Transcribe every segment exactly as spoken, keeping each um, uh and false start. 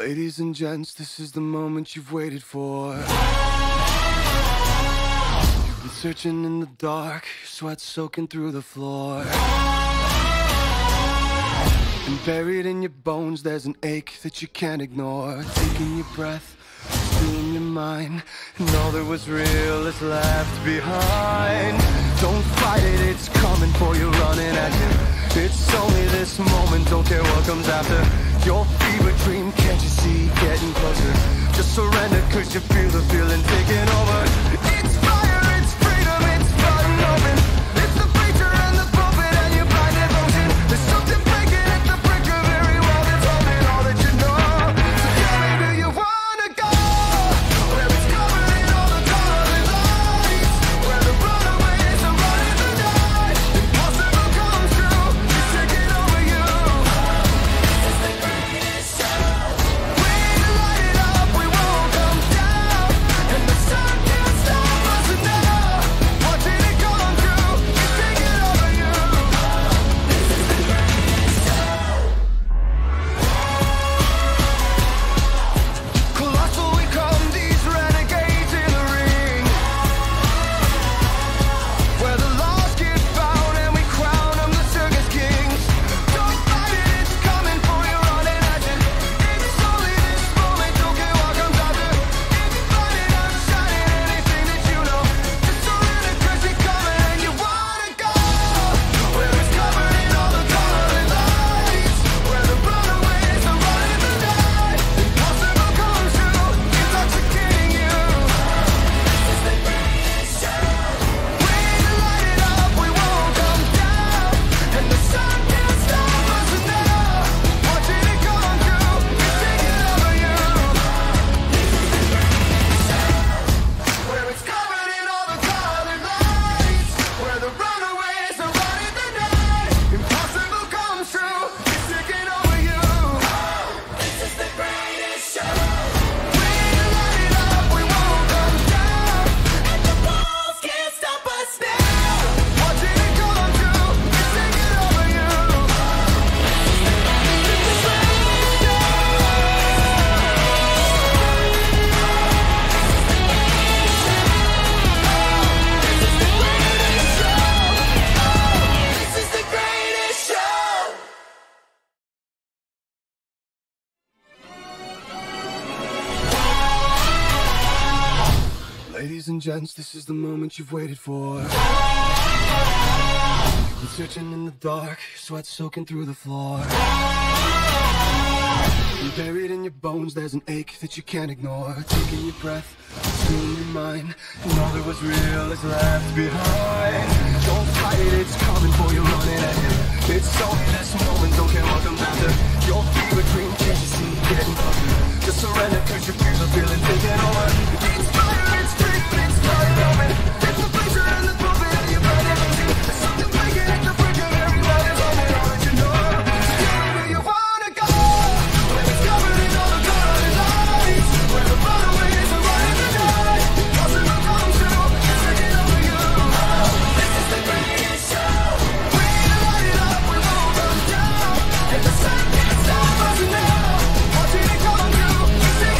Ladies and gents, this is the moment you've waited for. You've been searching in the dark, your sweat soaking through the floor. And buried in your bones, there's an ache that you can't ignore. Taking your breath, stealing your mind, and all that was real is left behind. Don't fight it, it's coming for you, running at you. It's only this moment, don't care what comes after. Your fever dream, can't you see, getting closer? Just surrender, cause you feel the feeling taking over. It's fire, it's freedom, it's wide and open. It's the preacher and the prophet and your blind devotion. There's something breaking at the brink of every wall that's holding all that you know. So tell me, do you wanna go? Where it's covered in all the colorless lights, where the runaway is a run in the night. Impossible comes true, it's taking over you. Ladies and gents, this is the moment you've waited for. You've been searching in the dark, your sweat soaking through the floor. And buried in your bones, there's an ache that you can't ignore. Taking your breath, stealing your mind, and all that was real is left behind. Don't fight it, it's coming for you, running at you. It's only this moment, don't care what comes after. Your fever dream, can't you see, getting closer? Just surrender, cause you feel the feeling taking over. It's fire, it's freedom, it's wide open. It's the preacher and the prophet and your blind devotion. There's something breaking at the brink of every wall that's holding all that you know. So tell me, do you wanna go? Where it's covered in all the colorless lights, where the runaway is a run in the night. Impossible comes true, it's taking over you. This is the greatest show. We light it up, we won't come down, and the sun can't stop us now. Watching it come true, it's taking over you.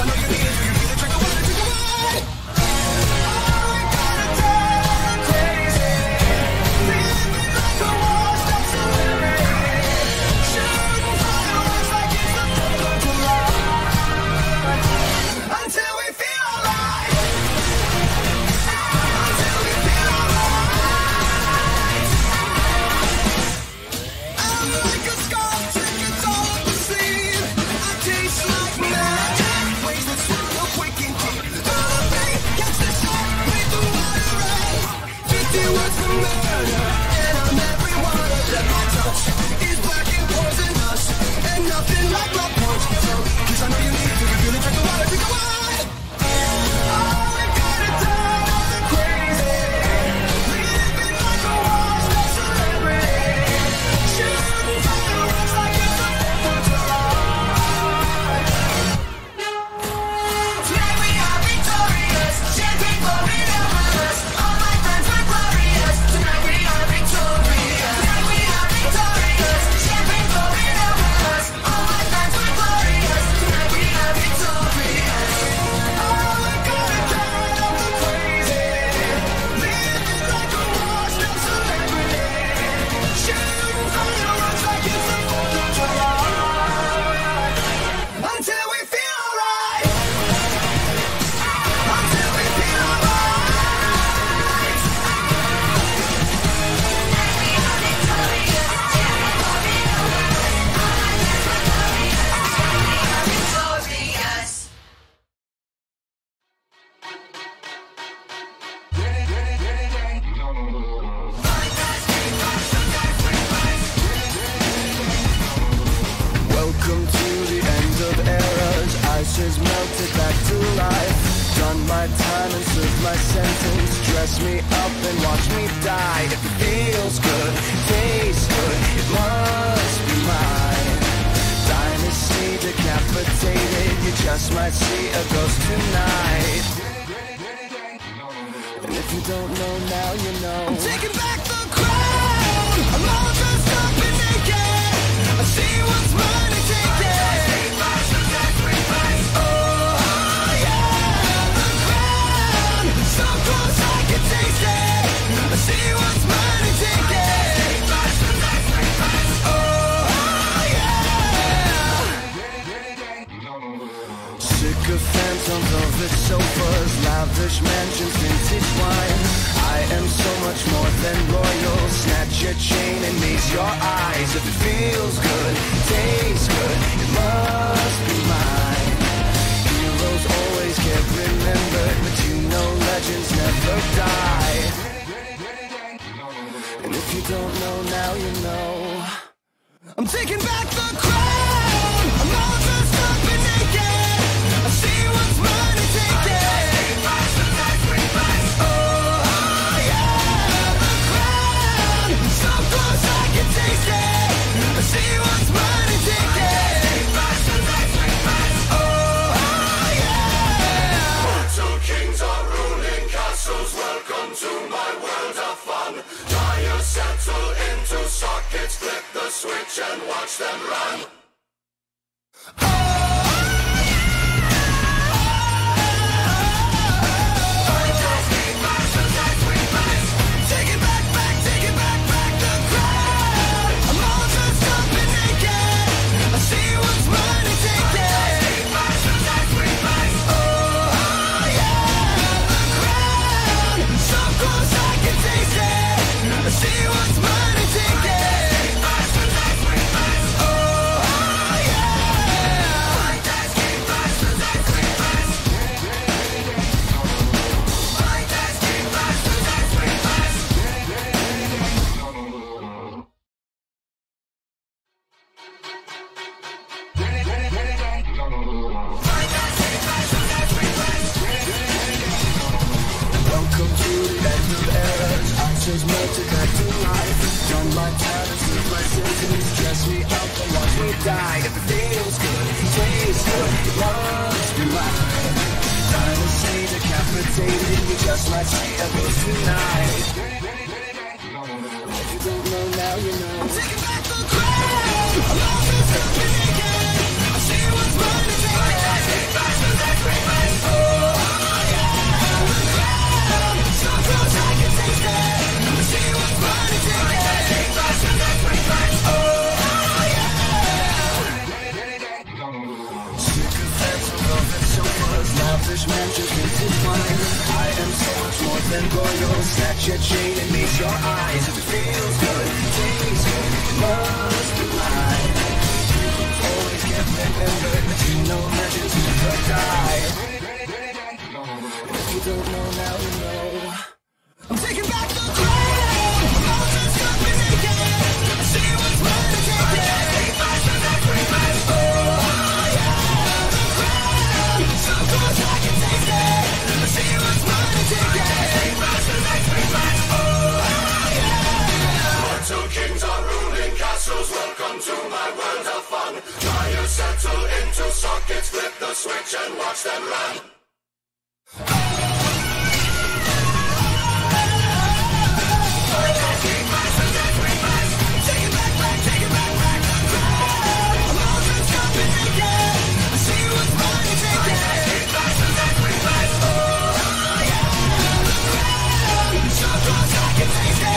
I know you need it. You need a drink of water, drink of water. Are we gonna die crazy? Living like the walls stop to limit. Shooting fireworks like it's the Fourth of July. Until we feel alive. Until we feel alive. I'm like a scar, tickets all up the sleeve. I taste like magic. Words for murder, and on every one of them I touch is black and poison dust, and nothing like my punch. So, 'cause I know you need to, you really drink the water, drink the water. Oh, we gotta die nothing crazy, living like a world star celebrity, shooting fireworks like it's the Fourth of July. Today we are victorious, champagne pouring over us. Melted back to life. Done my time and served my sentence. Dress me up and watch me die. It feels good, tastes good, it must be mine. Dynasty decapitated, you just might see a ghost tonight. And if you don't know now, you know. I'm taking back the crown. I'm all dressed up and naked. I see what's mine and take it. I see what's mine and take it. Oh yeah. Sycophants on velvet sofas, lavish mansions, vintage wine. I am so much more than royal. Snatch your chain and meet your eyes. If it feels good, tastes good, it must be mine. Heroes always get remembered, but you know legends never die. If you don't know now, you know. I'm taking back the crown. I'm all dressed up and naked. I see what's mine and take it. Oh, oh yeah, the crown. So close I can taste it. I see what's mine and take it. Oh, oh yeah. Two kings are ruling castles. Welcome to my world of fun. Settle into sockets, flip the switch and watch them run. Oh! I see what's mine and take it. your eyes, it feels good, tastes good, must be mine. You've always kept me remembered, but you know that you never die. If you don't know now, you know. I'm taking back the crown. Moses got me naked. She was mine to take it. I take my son, I bring my soul. Oh yeah, the crown. So close I can taste it. She was mine to take it. I take my son, I bring my soul. Two kings are ruling castles, welcome to my world of fun. Try to settle into sockets, flip the switch and watch them run. Take it back, back, take it back, back the crown. Moses got me naked, she was mine to take it. I take my sacrifice, oh yeah. The crown, so close I can taste it.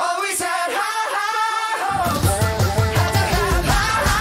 Always had high, high hopes. Had to have high, high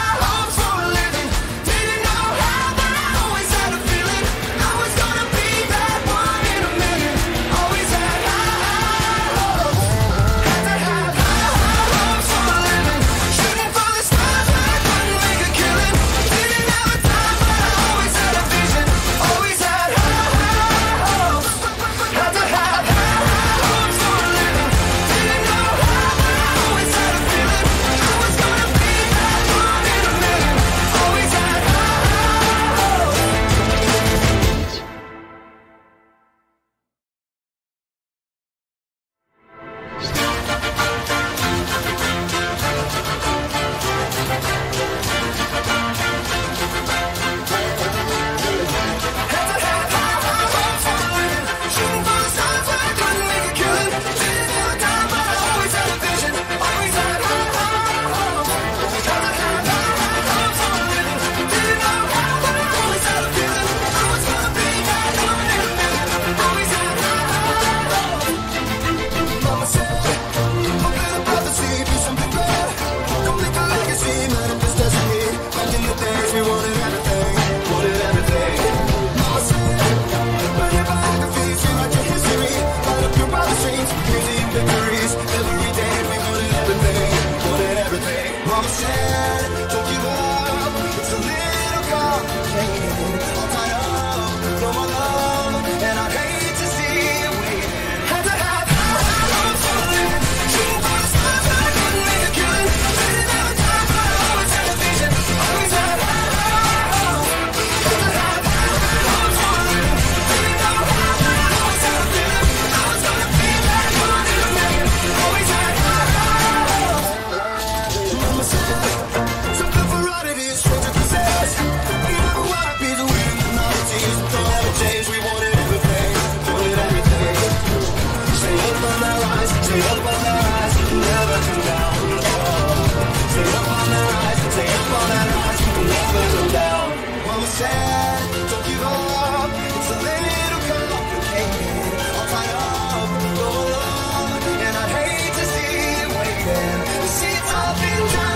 pretend. Don't give up, it's a little complicated. I'll tie up, go along, and I'd hate to see you waiting. The seats all been down.